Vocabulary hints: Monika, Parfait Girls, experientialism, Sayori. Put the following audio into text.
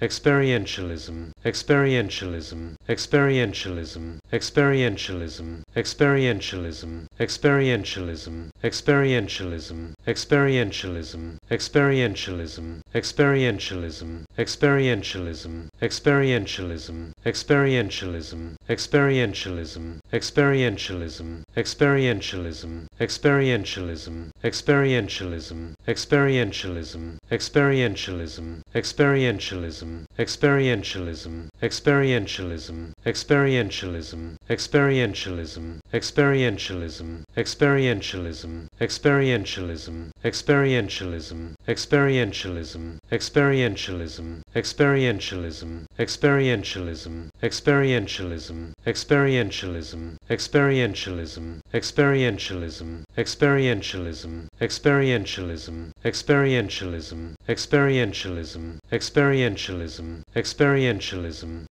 Experientialism, experientialism, experientialism, experientialism, experientialism, experientialism, experientialism, experientialism, experientialism, experientialism, experientialism, experientialism, experientialism, experientialism, experientialism, experientialism, experientialism, experientialism, experientialism, experientialism, experientialism, experientialism, experientialism, experientialism, experientialism, experientialism, experientialism, experientialism, experientialism, experientialism, experientialism, experientialism, experientialism, experientialism, experientialism, experientialism, experientialism, experientialism, experientialism, experientialism, experientialism, experientialism, experientialism,